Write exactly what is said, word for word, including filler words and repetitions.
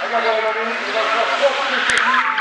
I got a little bit of